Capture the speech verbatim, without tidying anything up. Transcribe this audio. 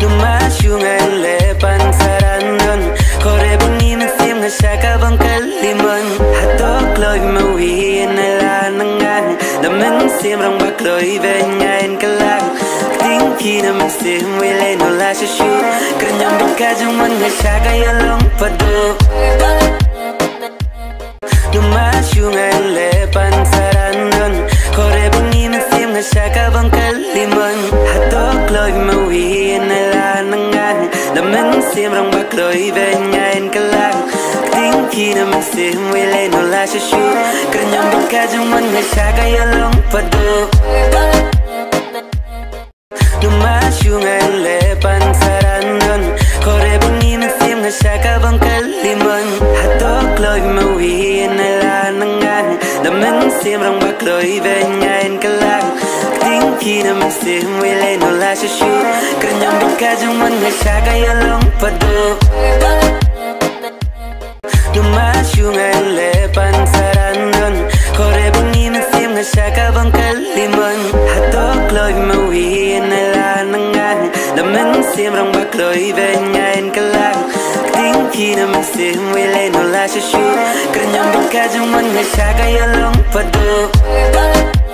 Cause you wanna shake your long padu.